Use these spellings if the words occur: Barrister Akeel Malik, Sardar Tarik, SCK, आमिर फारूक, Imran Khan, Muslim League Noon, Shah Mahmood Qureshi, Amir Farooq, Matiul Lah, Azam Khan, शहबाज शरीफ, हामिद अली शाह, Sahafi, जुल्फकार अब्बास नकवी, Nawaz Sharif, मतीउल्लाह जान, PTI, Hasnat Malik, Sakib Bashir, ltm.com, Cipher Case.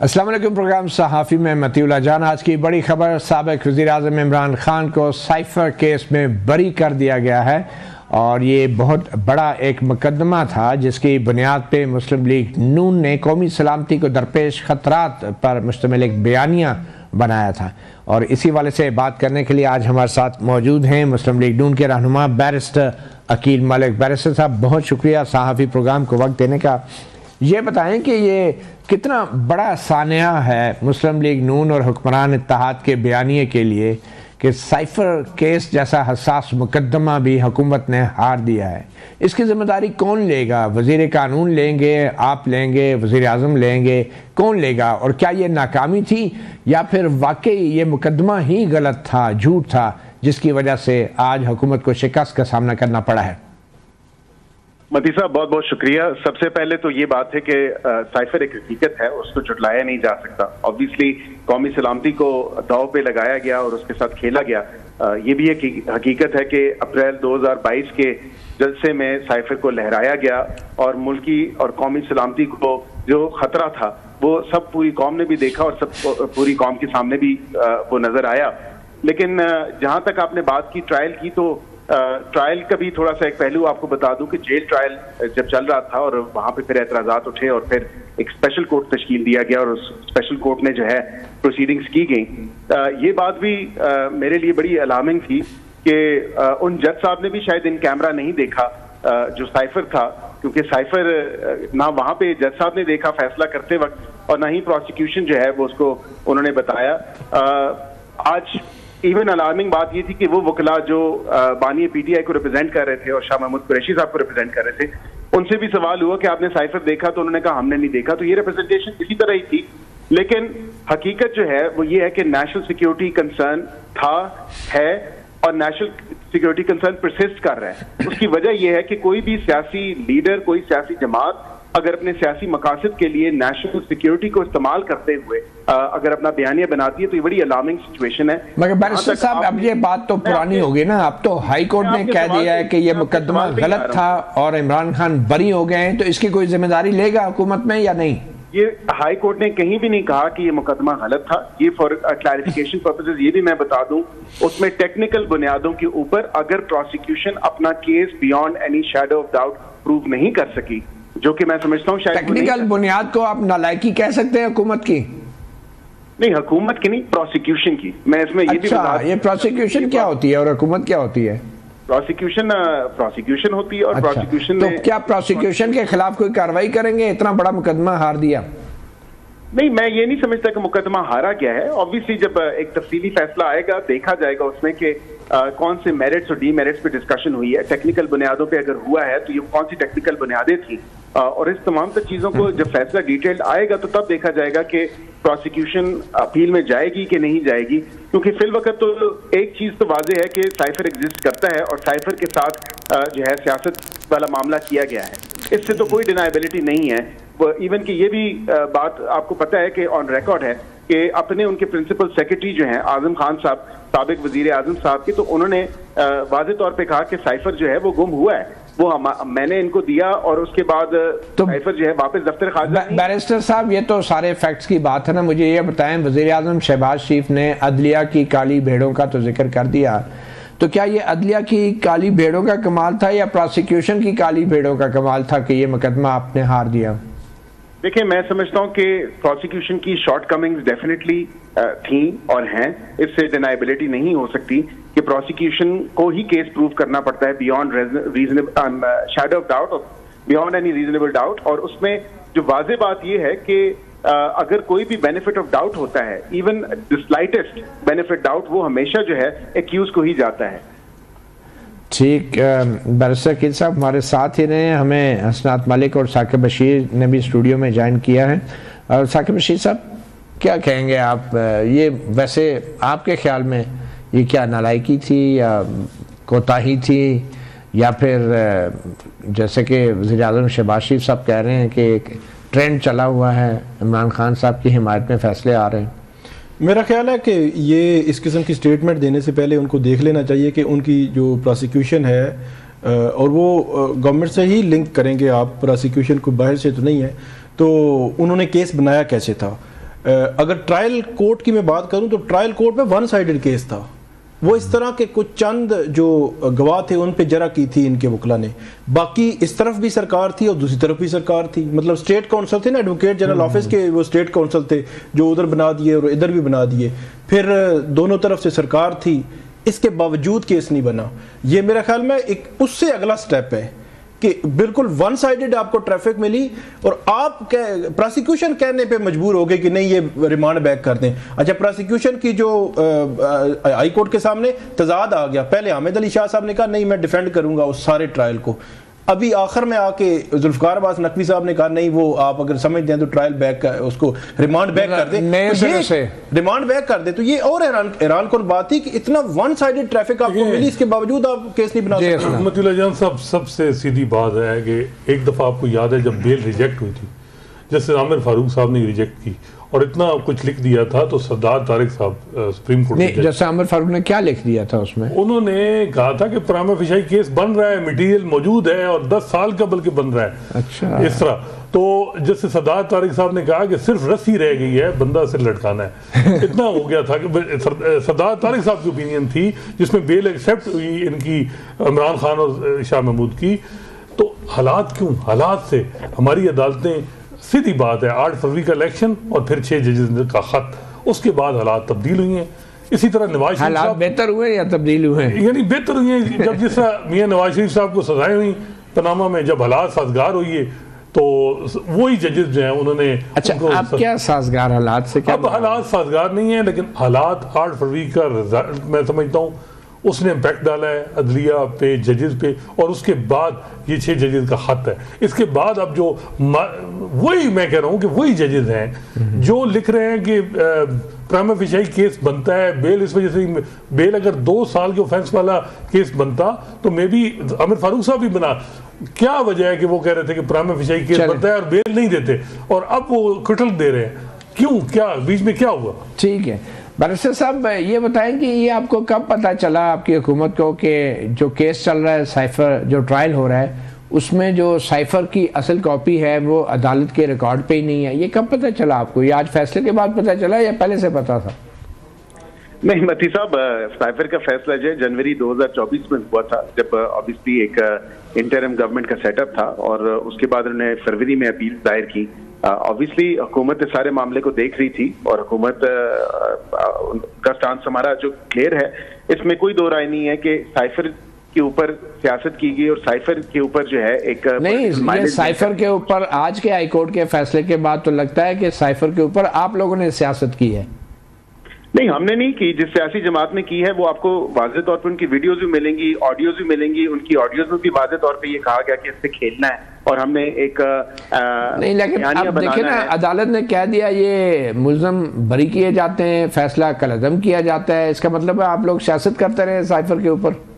अस्सलाम वालेकुम। प्रोग्राम सहाफ़ी में मतीउल्लाह जान। आज की बड़ी खबर, साबिक़ वज़ीर-ए-आज़म इमरान खान को साइफर केस में बरी कर दिया गया है और ये बहुत बड़ा एक मुकदमा था जिसकी बुनियाद पे मुस्लिम लीग नून ने कौमी सलामती को दरपेश ख़तरात पर मुश्तमिल एक बयानिया बनाया था और इसी वाले से बात करने के लिए आज हमारे साथ मौजूद हैं मुस्लिम लीग नून के रहनुमा बैरिस्टर अकील मलिक। बैरिस्टर साहब, बहुत शुक्रिया सहाफ़ी प्रोग्राम को वक्त देने का। ये बताएं कि ये कितना बड़ा सानिया है मुस्लिम लीग नून और हुक्मरान इत्तेहाद के बयानिए के लिए कि साइफर केस जैसा हसास मुकदमा भी हुकूमत ने हार दिया है। इसकी ज़िम्मेदारी कौन लेगा? वज़ीर कानून लेंगे, आप लेंगे, वज़ीर आज़म लेंगे, कौन लेगा? और क्या ये नाकामी थी या फिर वाकई ये मुकदमा ही गलत था, झूठ था, जिसकी वजह से आज हुकूमत को शिकस्त का सामना करना पड़ा है? मती साहब, बहुत बहुत शुक्रिया। सबसे पहले तो ये बात है कि साइफर एक हकीकत है, उसको जुटलाया नहीं जा सकता। ऑब्वियसली कौमी सलामती को दाव पे लगाया गया और उसके साथ खेला गया। ये भी एक हकीकत है कि अप्रैल 2022 के जलसे में साइफर को लहराया गया और मुल्की और कौमी सलामती को जो खतरा था वो सब पूरी कौम ने भी देखा और सब पूरी कौम के सामने भी वो नजर आया। लेकिन जहाँ तक आपने बात की ट्रायल की, तो ट्रायल का भी थोड़ा सा एक पहलू आपको बता दूं कि जेल ट्रायल जब चल रहा था और वहां पे फिर एतराजात उठे और फिर एक स्पेशल कोर्ट तश्कील दिया गया और उस स्पेशल कोर्ट ने जो है प्रोसीडिंग्स की गई। ये बात भी मेरे लिए बड़ी अलार्मिंग थी कि उन जज साहब ने भी शायद इन कैमरा नहीं देखा जो साइफर था, क्योंकि साइफर ना वहाँ पे जज साहब ने देखा फैसला करते वक्त और ना ही प्रोसिक्यूशन जो है वो उसको उन्होंने बताया। आज इवन अलार्मिंग बात ये थी कि वो वकला जो बानी पीटीआई को रिप्रेजेंट कर रहे थे और शाह महमूद कुरैशी साहब को रिप्रेजेंट कर रहे थे, उनसे भी सवाल हुआ कि आपने साइफर देखा? तो उन्होंने कहा हमने नहीं देखा। तो ये रिप्रेजेंटेशन इसी तरह ही थी। लेकिन हकीकत जो है वो ये है कि नेशनल सिक्योरिटी कंसर्न था, है और नेशनल सिक्योरिटी कंसर्न परसिस्ट कर रहा है। उसकी वजह यह है कि कोई भी सियासी लीडर, कोई सियासी जमात अगर अपने सियासी मकासद के लिए नेशनल सिक्योरिटी को इस्तेमाल करते हुए अगर अपना बयानिया बनाती है तो ये बड़ी अलार्मिंग सिचुएशन है। मगर बैरिस्टर साहब, अब ये बात तो पुरानी होगी ना, अब तो हाई कोर्ट ने कह दिया है कि ये मुकदमा गलत था और इमरान खान बरी हो गए हैं, तो इसकी कोई जिम्मेदारी लेगा हुकूमत में या नहीं? ये हाई कोर्ट ने कहीं भी नहीं कहा कि ये मुकदमा गलत था। ये फॉर क्लैरिफिकेशन पर्पसेस ये भी मैं बता दूं, उसमें टेक्निकल बुनियादों के ऊपर अगर प्रोसिक्यूशन अपना case beyond any shadow of doubt prove नहीं कर सकी, जो कि मैं समझता हूँ शायद टेक्निकल बुनियाद को आप नालायकी कह सकते हैं हुकूमत की? नहीं, हुकूमत की नहीं, प्रोसिक्यूशन की। मैं इसमें ये भी बता, ये प्रोसिक्यूशन क्या होती है और हुकूमत क्या होती है? प्रोसिक्यूशन होती है और प्रोसिक्यूशन तो क्या प्रोसिक्यूशन के खिलाफ कोई कार्रवाई करेंगे? इतना बड़ा मुकदमा हार दिया। नहीं, मैं ये नहीं समझता कि मुकदमा हारा गया है। ऑब्वियसली जब एक तफसीली फैसला आएगा देखा जाएगा उसमें कि कौन से मेरिट्स और डी मेरिट्स पे डिस्कशन हुई है। टेक्निकल बुनियादों पे अगर हुआ है तो ये कौन सी टेक्निकल बुनियादें थी और इस तमाम सब चीज़ों को जब फैसला डिटेल आएगा तो तब देखा जाएगा कि प्रोसिक्यूशन अपील में जाएगी कि नहीं जाएगी। क्योंकि फिल वक्त तो एक चीज़ तो वाजह है कि साइफर एग्जिस्ट करता है और साइफर के साथ जो है सियासत वाला मामला किया गया है, इससे तो कोई डिनाइबिलिटी नहीं है। इवन कि ये भी बात आपको पता है कि ऑन रिकॉर्ड है कि अपने उनके प्रिंसिपल सेक्रेटरी जो हैं आजम खान साहब साबिक वजीर आजम साहब के, तो उन्होंने वाजे तौर पे कहा कि साइफर जो है वो गुम हुआ है, वो मैंने इनको दिया और उसके बाद तो साइफर जो है वापस दफ्तर खाजा। बैरिस्टर साहब, ये तो सारे फैक्ट्स की बात है ना, मुझे ये बताएं वजीर आजम शहबाज शरीफ ने अदलिया की काली भेड़ों का तो जिक्र कर दिया, तो क्या ये अदलिया की काली भेड़ों का कमाल था या प्रोसिक्यूशन की काली भेड़ों का कमाल था कि ये मुकदमा आपने हार दिया? देखिए, मैं समझता हूँ कि प्रोसिक्यूशन की शॉर्टकमिंग्स डेफिनेटली थी और हैं, इससे डिनाइबिलिटी नहीं हो सकती कि प्रोसिक्यूशन को ही केस प्रूव करना पड़ता है beyond reasonable shadow of doubt और बियॉन्ड एनी रीजनेबल डाउट। और उसमें जो वाजे बात ये है कि अगर कोई भी बेनिफिट ऑफ डाउट होता है, even the slightest benefit doubt, वो हमेशा जो है एक्यूज को ही जाता है। ठीक, बैरिस्टर अकील साहब हमारे साथ ही रहे, हमें हसनात मलिक और साकिब बशीर ने भी स्टूडियो में ज्वाइन किया है। और साकिब बशीर साहब, क्या कहेंगे आप, ये वैसे आपके ख्याल में ये क्या नालायकी थी या कोताही थी या फिर जैसे कि वज़ीर आज़म शहबाज शरीफ साहब कह रहे हैं कि एक ट्रेंड चला हुआ है, इमरान खान साहब की हिमायत में फैसले आ रहे हैं? मेरा ख्याल है कि ये इस किस्म की स्टेटमेंट देने से पहले उनको देख लेना चाहिए कि उनकी जो प्रोसिक्यूशन है और वो गवर्नमेंट से ही लिंक करेंगे आप, प्रोसिक्यूशन को बाहर से तो नहीं है, तो उन्होंने केस बनाया कैसे था। अगर ट्रायल कोर्ट की मैं बात करूं तो ट्रायल कोर्ट में वन साइडेड केस था, वो इस तरह के कुछ चंद जो गवाह थे उन पे जरा की थी इनके वकला ने, बाकी इस तरफ भी सरकार थी और दूसरी तरफ भी सरकार थी। मतलब स्टेट काउंसिल थे ना एडवोकेट जनरल ऑफिस के, वो स्टेट काउंसिल थे जो उधर बना दिए और इधर भी बना दिए, फिर दोनों तरफ से सरकार थी, इसके बावजूद केस नहीं बना। ये मेरा ख्याल में एक उससे अगला स्टेप है कि बिल्कुल वन साइडेड आपको ट्रैफिक मिली और आप प्रोसिक्यूशन कहने पे मजबूर हो गए कि नहीं ये रिमांड बैक कर दें। अच्छा, प्रोसिक्यूशन की जो हाई कोर्ट के सामने तजाद आ गया, पहले हामिद अली शाह साहब ने कहा नहीं मैं डिफेंड करूंगा उस सारे ट्रायल को, अभी आखिर में आके जुल्फकार अब्बास नकवी साहब ने कहा नहीं वो आप अगर समझते हैं तो ट्रायल बैक उसको रिमांड बैक कर दे, रिमांड बैक कर दे। तो ये और हैरान कौन बात थी कि इतना वन साइडेड ट्रैफिक आपको मिली, इसके बावजूद आप केस नहीं बना सकते। मतीउल्लाह जान साहब, सबसे सीधी बात है कि एक दफ़ा आपको याद है जब बेल रिजेक्ट हुई थी, जैसे आमिर फारूक साहब ने रिजेक्ट की और इतना कुछ लिख दिया था, तो सरदार तारिक साहब सुप्रीम कोर्ट में, जैसे आमिर फारूक ने क्या लिख दिया था उसमें, उन्होंने कहा था कि प्रामा फिशाई केस बन रहा है, मटेरियल मौजूद है और 10 साल का बल्कि बन रहा है। अच्छा, इस तरह तो जैसे सरदार तारिक साहब ने कहा कि सिर्फ रस्सी रह गई है, बंदा सिर्फ लटकाना है। इतना हो गया था कि सरदार तारिक साहब की ओपिनियन थी जिसमें बेल एक्सेप्ट हुई इनकी, इमरान खान और शाह महमूद की। तो हालात क्यों, हालात से हमारी अदालतें, सीधी बात है 8 फरवरी का इलेक्शन और फिर 6 जजेस का खत, उसके बाद हालात तब्दील हुई हैं। इसी तरह नवाज शरीफ साहब बेहतर हुए या तब्दील हुए, यानी बेहतर हुए हैं। जब जिस तरह मियाँ नवाज शरीफ साहब को सजाएं हुई पनामा में, जब हालात साजगार हुई तो वही जजेस जो हैं उन्होंने। अच्छा, अब क्या साजगार हालात से क्या, अब हालात साजगार नहीं है लेकिन हालात 8 फरवरी का रिजल्ट मैं समझता हूँ उसने इम्पैक्ट डाला है अदलिया पे, जजेस पे, और उसके बाद ये 6 जजेस का खत है। इसके बाद अब जो वही मैं कह रहा हूँ कि वही जजेस हैं जो लिख रहे हैं कि प्राइमा फिशाई केस बनता है, बेल इस वजह से, बेल अगर 2 साल के ऑफेंस वाला केस बनता तो मे बी आमिर फारूक साहब भी बना। क्या वजह है कि वो कह रहे थे कि प्राइमा फिशाई केस बनता है और बेल नहीं देते, और अब वो क्विटल दे रहे हैं, क्यों, क्या बीच में क्या हुआ? ठीक है बैरिस्टर साहब, ये बताएं कि ये आपको कब पता चला आपकी हुकूमत को कि जो केस चल रहा है साइफर, जो ट्रायल हो रहा है उसमें जो साइफर की असल कॉपी है वो अदालत के रिकॉर्ड पे ही नहीं है, ये कब पता चला आपको? ये आज फैसले के बाद पता चला या पहले से पता था? नहीं मती साहब, साइफर का फैसला जो है जनवरी 2024 में हुआ था, जब ऑब्वियसली एक इंटरिम गवर्नमेंट का सेटअप था, और उसके बाद उन्होंने फरवरी में अपील दायर की। ऑब्वियसली हुकूमत इस सारे मामले को देख रही थी और हुकूमत का स्टांस हमारा जो क्लियर है, इसमें कोई दो राय नहीं है कि साइफर के ऊपर सियासत की गई और साइफर के ऊपर जो है एक नहीं, साइफर के ऊपर आज के हाई कोर्ट के फैसले के बाद तो लगता है कि साइफर के ऊपर आप लोगों ने सियासत की है। नहीं, हमने नहीं की, जिस सियासी जमात ने की है वो आपको वाज़े तौर पर उनकी वीडियोज भी मिलेंगी, ऑडियोज भी मिलेंगी, उनकी ऑडियोज में भी वाज़े तौर पे ये कहा गया कि इससे खेलना है और हमने एक नहीं, लेकिन अब देखिए ना, अदालत ने कह दिया ये मुल्ज़िम बरी किए जाते हैं, फैसला कल अदम किया जाता है, इसका मतलब है आप लोग सियासत करते रहे साइफर के ऊपर।